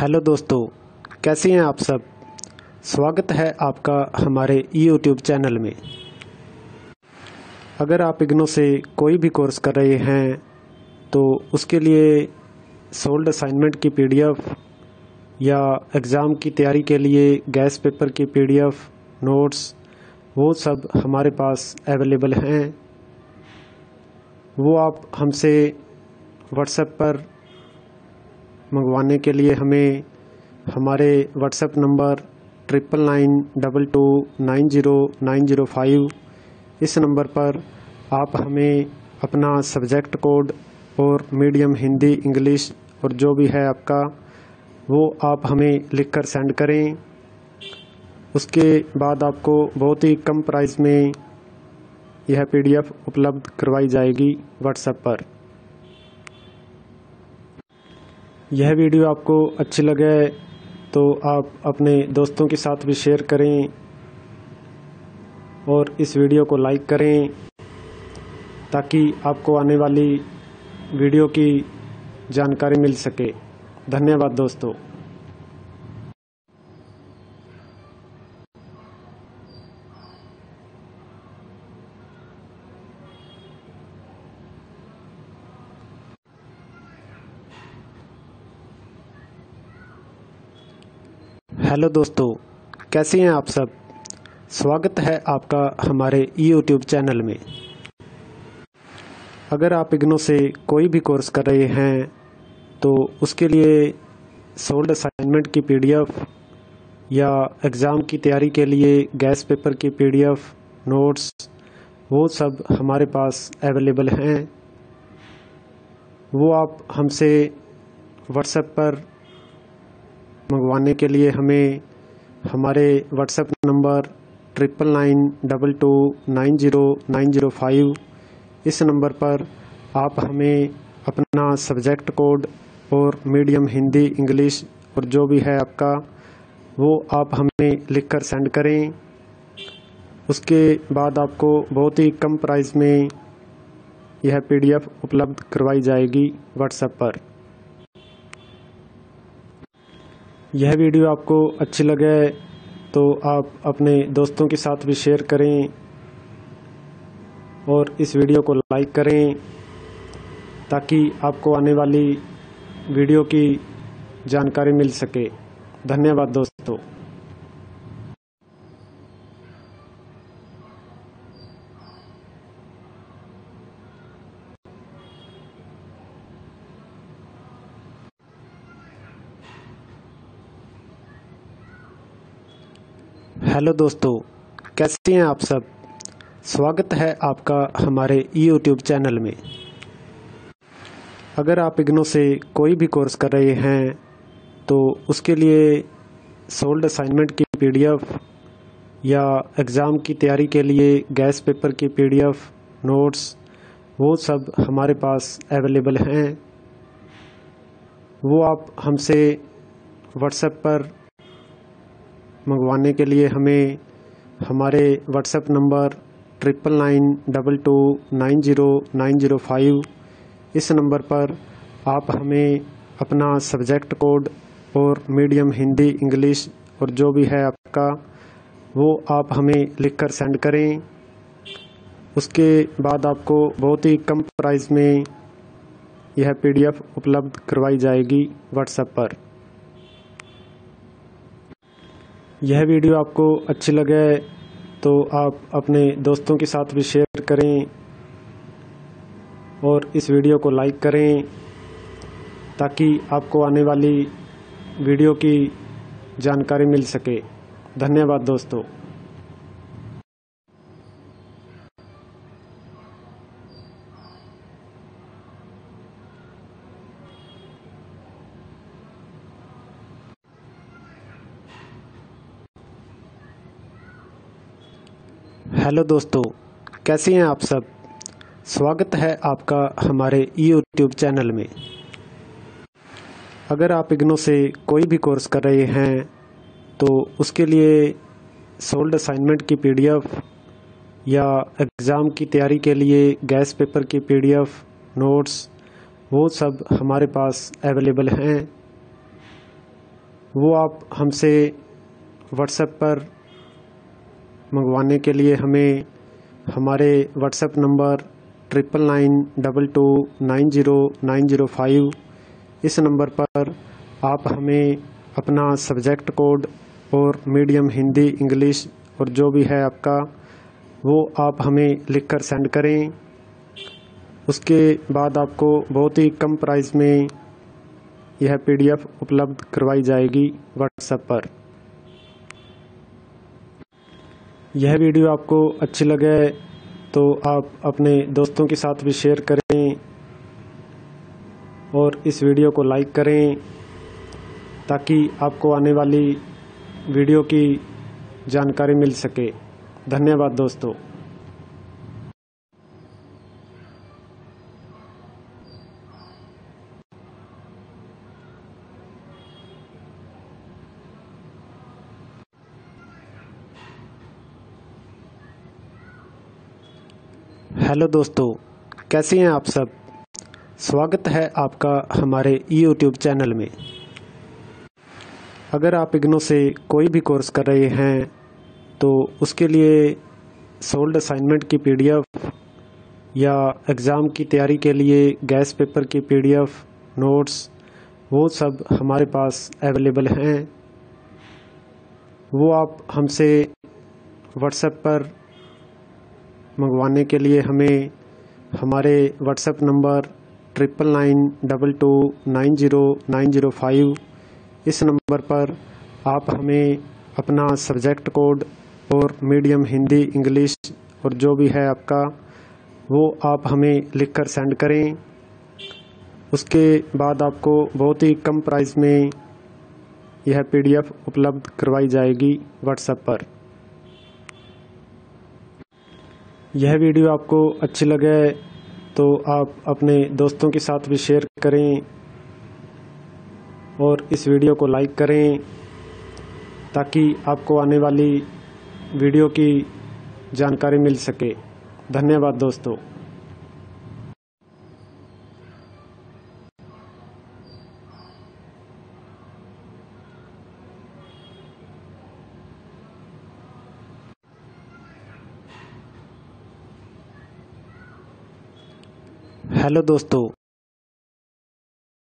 Hello दोस्तों, कैसे हैं आप सब। स्वागत है आपका हमारे यूट्यूब चैनल में। अगर आप IGNOU से कोई भी कोर्स कर रहे हैं तो उसके लिए सोल्ड असाइनमेंट की PDF या एग्ज़ाम की तैयारी के लिए गैस पेपर की PDF नोट्स वो सब हमारे पास अवेलेबल हैं। वो आप हमसे व्हाट्सएप पर मंगवाने के लिए हमें हमारे व्हाट्सएप नंबर 9992290905 इस नंबर पर आप हमें अपना सब्जेक्ट कोड और मीडियम हिंदी इंग्लिश और जो भी है आपका वो आप हमें लिखकर सेंड करें। उसके बाद आपको बहुत ही कम प्राइस में यह PDF उपलब्ध करवाई जाएगी व्हाट्सएप पर। यह वीडियो आपको अच्छी लगे तो आप अपने दोस्तों के साथ भी शेयर करें और इस वीडियो को लाइक करें ताकि आपको आने वाली वीडियो की जानकारी मिल सके। धन्यवाद दोस्तों। हेलो दोस्तों, कैसे हैं आप सब। स्वागत है आपका हमारे यूट्यूब चैनल में। अगर आप IGNOU से कोई भी कोर्स कर रहे हैं तो उसके लिए सोल्ड असाइनमेंट की PDF या एग्ज़ाम की तैयारी के लिए गैस पेपर की PDF नोट्स वो सब हमारे पास अवेलेबल हैं। वो आप हमसे व्हाट्सएप पर मंगवाने के लिए हमें हमारे व्हाट्सएप नंबर 9992290905 इस नंबर पर आप हमें अपना सब्जेक्ट कोड और मीडियम हिंदी इंग्लिश और जो भी है आपका वो आप हमें लिखकर सेंड करें। उसके बाद आपको बहुत ही कम प्राइस में यह PDF उपलब्ध करवाई जाएगी व्हाट्सएप पर। यह वीडियो आपको अच्छी लगे तो आप अपने दोस्तों के साथ भी शेयर करें और इस वीडियो को लाइक करें ताकि आपको आने वाली वीडियो की जानकारी मिल सके। धन्यवाद दोस्तों। हेलो दोस्तों, कैसे हैं आप सब। स्वागत है आपका हमारे यूट्यूब चैनल में। अगर आप IGNOU से कोई भी कोर्स कर रहे हैं तो उसके लिए सोल्ड असाइनमेंट की PDF या एग्ज़ाम की तैयारी के लिए गैस पेपर की PDF नोट्स वो सब हमारे पास अवेलेबल हैं। वो आप हमसे व्हाट्सएप पर मंगवाने के लिए हमें हमारे व्हाट्सएप नंबर 9992290905 इस नंबर पर आप हमें अपना सब्जेक्ट कोड और मीडियम हिंदी इंग्लिश और जो भी है आपका वो आप हमें लिखकर सेंड करें। उसके बाद आपको बहुत ही कम प्राइस में यह PDF उपलब्ध करवाई जाएगी व्हाट्सएप पर। यह वीडियो आपको अच्छी लगे तो आप अपने दोस्तों के साथ भी शेयर करें और इस वीडियो को लाइक करें ताकि आपको आने वाली वीडियो की जानकारी मिल सके। धन्यवाद दोस्तों। हेलो दोस्तों, कैसे हैं आप सब। स्वागत है आपका हमारे यूट्यूब चैनल में। अगर आप IGNOU से कोई भी कोर्स कर रहे हैं तो उसके लिए सोल्ड असाइनमेंट की PDF या एग्ज़ाम की तैयारी के लिए गैस पेपर की PDF नोट्स वो सब हमारे पास अवेलेबल हैं। वो आप हमसे व्हाट्सएप पर मंगवाने के लिए हमें हमारे व्हाट्सएप नंबर 9992290905 इस नंबर पर आप हमें अपना सब्जेक्ट कोड और मीडियम हिंदी इंग्लिश और जो भी है आपका वो आप हमें लिखकर सेंड करें। उसके बाद आपको बहुत ही कम प्राइस में यह पीडीएफ उपलब्ध करवाई जाएगी व्हाट्सएप पर। यह वीडियो आपको अच्छी लगे तो आप अपने दोस्तों के साथ भी शेयर करें और इस वीडियो को लाइक करें ताकि आपको आने वाली वीडियो की जानकारी मिल सके। धन्यवाद दोस्तों। हेलो दोस्तों, कैसे हैं आप सब। स्वागत है आपका हमारे यूट्यूब चैनल में। अगर आप IGNOU से कोई भी कोर्स कर रहे हैं तो उसके लिए सोल्ड असाइनमेंट की पीडीएफ या एग्ज़ाम की तैयारी के लिए गैस पेपर की पीडीएफ, नोट्स, वो सब हमारे पास अवेलेबल हैं। वो आप हमसे व्हाट्सएप पर मंगवाने के लिए हमें हमारे व्हाट्सएप नंबर 9992290905 इस नंबर पर आप हमें अपना सब्जेक्ट कोड और मीडियम हिंदी इंग्लिश और जो भी है आपका वो आप हमें लिखकर सेंड करें। उसके बाद आपको बहुत ही कम प्राइस में यह पीडीएफ उपलब्ध करवाई जाएगी व्हाट्सएप पर। यह वीडियो आपको अच्छी लगे तो आप अपने दोस्तों के साथ भी शेयर करें और इस वीडियो को लाइक करें ताकि आपको आने वाली वीडियो की जानकारी मिल सके। धन्यवाद दोस्तों। हेलो दोस्तों,